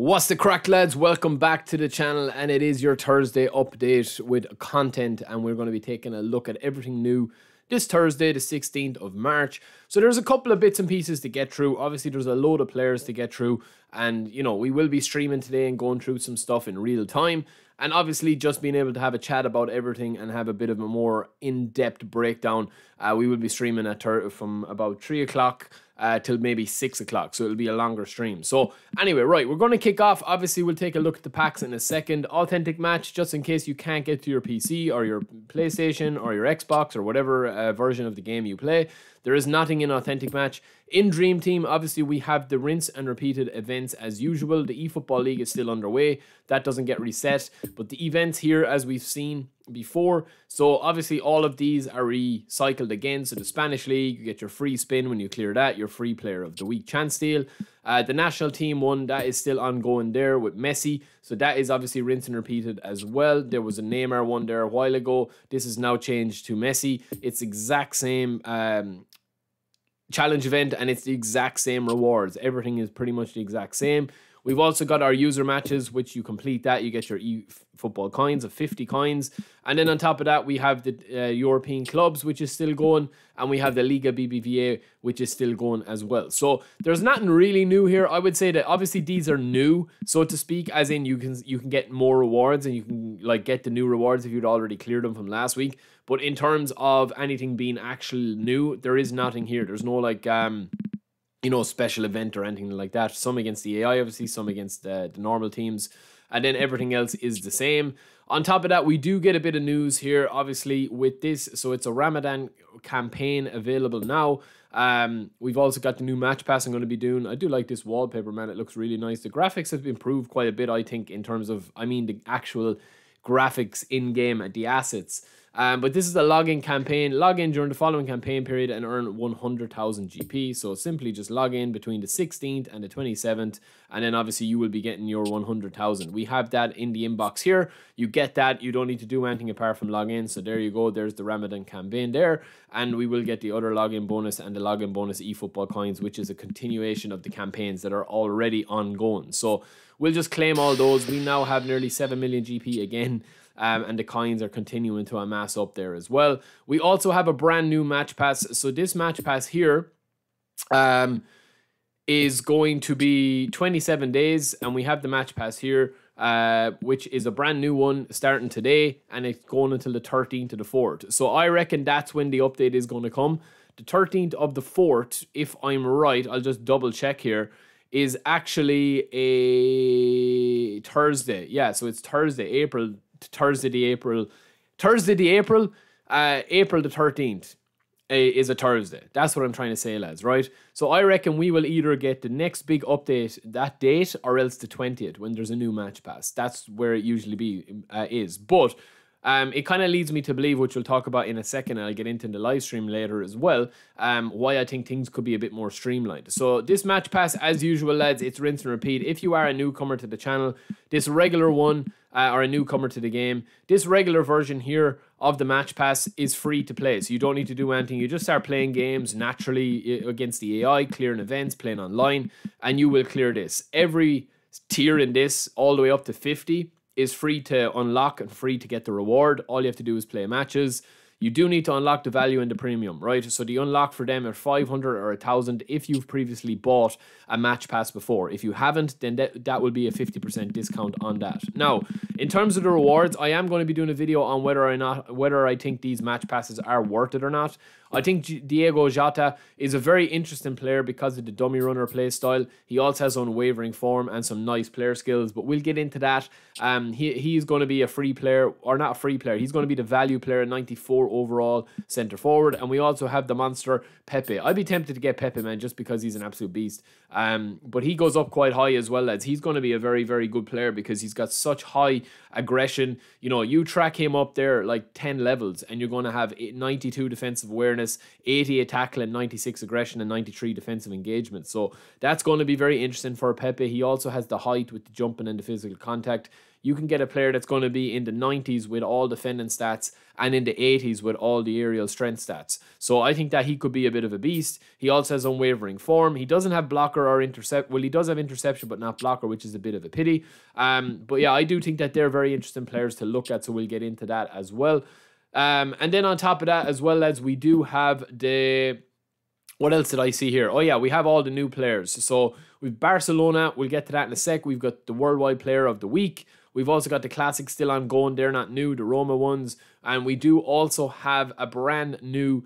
What's the crack, lads? Welcome back to the channel, and it is your Thursday update with content, and we're going to be taking a look at everything new this Thursday, the 16th of March. So there's a couple of bits and pieces to get through. Obviously, there's a load of players to get through, and, you know, we will be streaming today and going through some stuff in real time, and obviously just being able to have a chat about everything and have a bit of a more in-depth breakdown. We will be streaming at from about 3 o'clock till maybe 6 o'clock, so it'll be a longer stream. So anyway, right, we're going to kick off. Obviously, we'll take a look at the packs in a second. Authentic Match, just in case you can't get to your PC or your PlayStation or your Xbox or whatever version of the game you play. There is nothing in Authentic Match. In Dream Team, obviously, we have the rinse and repeated events as usual. The eFootball League is still underway. That doesn't get reset. But the events here, as we've seen before, so obviously all of these are recycled again. So the Spanish League, you get your free spin when you clear that, your free player of the week chance deal. The national team one, that is still ongoing there with Messi. So that is obviously rinse and repeated as well. There was a Neymar one there a while ago. This is now changed to Messi. It's exact same challenge event, and it's the exact same rewards. Everything is pretty much the exact same. We've also got our user matches, which you complete that, you get your eFootball coins of 50 coins. And then on top of that, we have the European clubs, which is still going. And we have the Liga BBVA, which is still going as well. So there's nothing really new here. I would say that obviously these are new, so to speak, as in you can get more rewards, and you can like get the new rewards if you'd already cleared them from last week. But in terms of anything being actually new, there is nothing here. There's no like you know, special event or anything like that. Some against the AI, obviously, some against the normal teams. And then everything else is the same. On top of that, we do get a bit of news here, obviously, with this. So it's a Ramadan campaign available now. We've also got the new match pass I'm going to be doing. I do like this wallpaper, man. It looks really nice. The graphics have improved quite a bit, I think, in terms of, I mean, the actual graphics in-game and the assets. But this is a login campaign. Log in during the following campaign period and earn 100,000 GP. So simply just log in between the 16th and the 27th. And then obviously you will be getting your 100,000. We have that in the inbox here. You get that. You don't need to do anything apart from log in. So there you go. There's the Ramadan campaign there. And we will get the other login bonus and the login bonus eFootball coins, which is a continuation of the campaigns that are already ongoing. So we'll just claim all those. We now have nearly 7 million GP again. And the coins are continuing to amass up there as well. We also have a brand new match pass. So this match pass here is going to be 27 days. And we have the match pass here, which is a brand new one starting today. And it's going until the 13th to the 4th. So I reckon that's when the update is going to come. The 13th of the 4th, if I'm right, I'll just double check here, is actually a Thursday. Yeah, so it's April the 13th is a Thursday. That's what I'm trying to say, lads, right? So I reckon we will either get the next big update that date or else the 20th when there's a new match pass. That's where it usually is. But it kind of leads me to believe, which we'll talk about in a second, and I'll get into the live stream later as well, why I think things could be a bit more streamlined. So this match pass, as usual, lads, it's rinse and repeat. If you are a newcomer to the channel, this regular one, or a newcomer to the game, this regular version here of the match pass is free to play. So you don't need to do anything. You just start playing games naturally against the AI, clearing events, playing online, and you will clear this. Every tier in this, all the way up to 50, is free to unlock and free to get the reward. All you have to do is play matches. You do need to unlock the value and the premium, right? So the unlock for them are 500 or 1,000 if you've previously bought a match pass before. If you haven't, then that will be a 50% discount on that. Now, in terms of the rewards, I am going to be doing a video on whether I think these match passes are worth it or not. I think Diego Jota is a very interesting player because of the dummy runner play style. He also has unwavering form and some nice player skills, but we'll get into that. He's going to be a free player, or not a free player, he's going to be the value player, 94 overall centre forward. And we also have the monster Pepe. I'd be tempted to get Pepe, man, just because he's an absolute beast. But he goes up quite high as well, lads. He's going to be a very, very good player because he's got such high aggression. You know, you track him up there like 10 levels and you're going to have 92 defensive awareness, 88 tackling, 96 aggression, and 93 defensive engagement. So that's going to be very interesting for Pepe. He also has the height with the jumping and the physical contact. you can get a player that's going to be in the 90s with all defending stats and in the 80s with all the aerial strength stats. So I think that he could be a bit of a beast. He also has unwavering form. He doesn't have blocker or intercept. Well, he does have interception, but not blocker, which is a bit of a pity. But yeah, I do think that they're very interesting players to look at, so we'll get into that as well. And then on top of that as well, lads, we do have the... What else did I see here? Oh yeah, we have all the new players. So with Barcelona, we'll get to that in a sec. We've got the Worldwide Player of the Week. We've also got the classics still ongoing. They're not new, the Roma ones. And we do also have a brand new...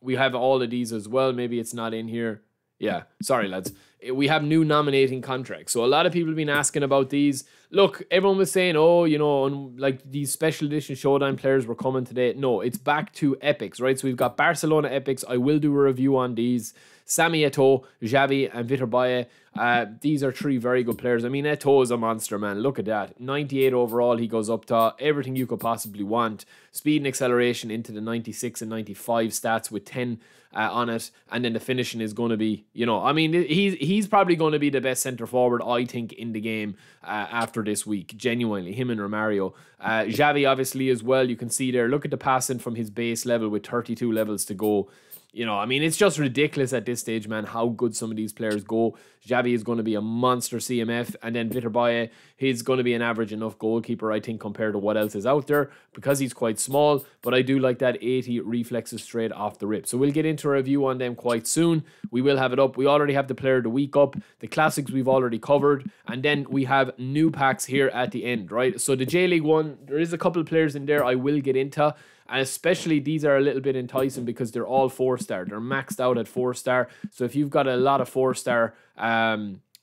we have all of these as well. Maybe it's not in here. Yeah, sorry, lads. We have new nominating contracts. So a lot of people have been asking about these. Look, everyone was saying, oh, you know, like these special edition showdown players were coming today. No, it's back to epics, right? So we've got Barcelona epics. I will do a review on these. Sami Eto'o, Xavi and Viterbae. These are three very good players. I mean, Eto'o is a monster, man. Look at that. 98 overall, he goes up to everything you could possibly want. Speed and acceleration into the 96 and 95 stats with 10 on it. And then the finishing is going to be, you know, I mean, he's probably going to be the best centre forward, I think, in the game after this week. Genuinely, him and Romario. Xavi, obviously, as well. You can see there, look at the passing from his base level with 32 levels to go. You know, I mean, it's just ridiculous at this stage, man, how good some of these players go. Xavi is going to be a monster CMF. And then Viterbae, he's going to be an average enough goalkeeper, I think, compared to what else is out there, because he's quite small. But I do like that 80 reflexes straight off the rip. So we'll get into a review on them quite soon. We will have it up. We already have the player of the week up. The classics we've already covered. And then we have new packs here at the end, right? So the J League one, there is a couple of players in there I will get into. And especially these are a little bit enticing because they're all 4-star. They're maxed out at 4-star. So if you've got a lot of 4-star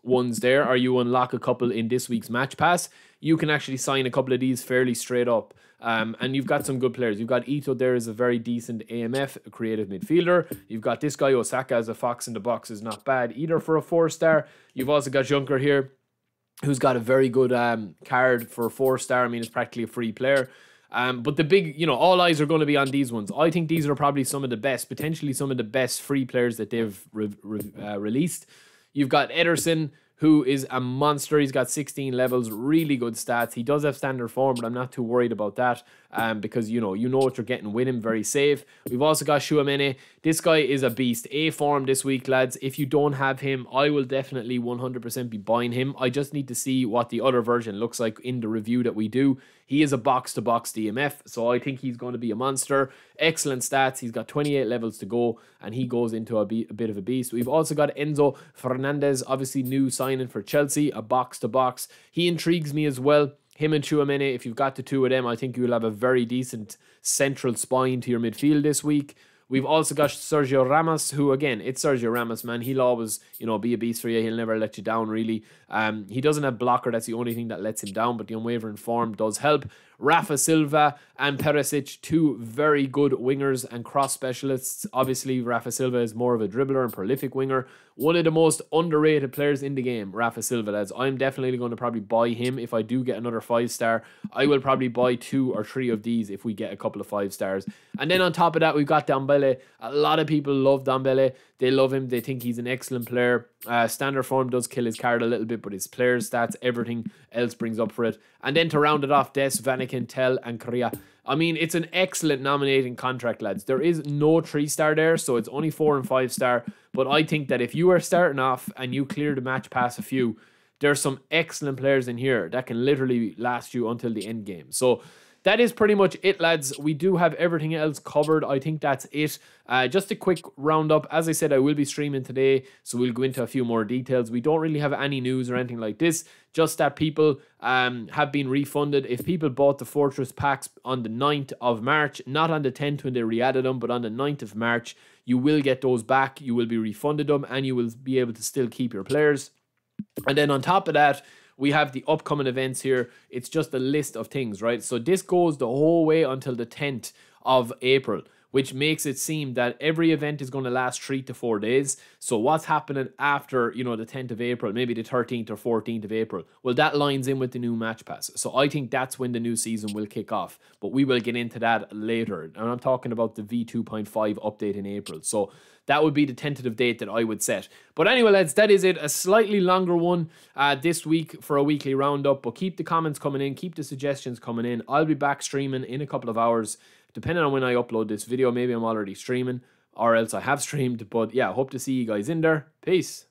ones there, or you unlock a couple in this week's match pass, you can actually sign a couple of these fairly straight up. And you've got some good players. You've got Ito there as a very decent AMF, a creative midfielder. You've got this guy, Osaka, as a fox in the box is not bad either for a 4-star. You've also got Junker here, who's got a very good card for a 4-star. I mean, it's practically a free player. But the big, you know, all eyes are going to be on these ones. I think these are probably some of the best, potentially some of the best free players that they've released. You've got Ederson, who is a monster. He's got 16 levels, really good stats. He does have standard form, but I'm not too worried about that because, you know what you're getting with him, very safe. We've also got Chouamene. This guy is a beast. A form this week, lads. If you don't have him, I will definitely 100% be buying him. I just need to see what the other version looks like in the review that we do. He is a box-to-box DMF, so I think he's going to be a monster. Excellent stats. He's got 28 levels to go, and he goes into a bit of a beast. We've also got Enzo Fernandez, obviously new signing for Chelsea, a box-to-box. He intrigues me as well. Him and Chouamene, if you've got the two of them, I think you'll have a very decent central spine to your midfield this week. We've also got Sergio Ramos, who, again, it's Sergio Ramos, man. He'll always, you know, be a beast for you. He'll never let you down, really. He doesn't have blocker. That's the only thing that lets him down, but the unwavering form does help. Rafa Silva and Perisic, two very good wingers and cross specialists. Obviously, Rafa Silva is more of a dribbler and prolific winger. One of the most underrated players in the game, Rafa Silva, lads. I'm definitely going to probably buy him if I do get another 5-star. I will probably buy 2 or 3 of these if we get a couple of 5-stars. And then on top of that, we've got Dembele. A lot of people love Dembele. They love him. They think he's an excellent player. Standard form does kill his card a little bit, but his players, stats, everything else brings up for it. And then to round it off, Des Vanek, Tel, and Korea. I mean, it's an excellent nominating contract, lads. There is no 3-star there, so it's only 4 and 5-star. But I think that if you are starting off and you clear the match pass a few, there's some excellent players in here that can literally last you until the end game. So that is pretty much it, lads. We do have everything else covered. I think that's it. Just a quick roundup. As I said, I will be streaming today, so we'll go into a few more details. We don't really have any news or anything like this, just that people have been refunded. If people bought the Fortress packs on the 9th of March, not on the 10th when they re-added them, but on the 9th of March, you will get those back. You will be refunded them, and you will be able to still keep your players. And then on top of that, we have the upcoming events here. It's just a list of things, right? So this goes the whole way until the 10th of April. which makes it seem that every event is going to last 3 to 4 days. So what's happening after, you know, the 10th of April, maybe the 13th or 14th of April? Well, that lines in with the new match pass. So I think that's when the new season will kick off, but we will get into that later. And I'm talking about the V2.5 update in April. So that would be the tentative date that I would set. But anyway, lads, that is it. A slightly longer one this week for a weekly roundup. But keep the comments coming in. Keep the suggestions coming in. I'll be back streaming in a couple of hours. Depending on when I upload this video, maybe I'm already streaming or else I have streamed. But yeah, hope to see you guys in there. Peace.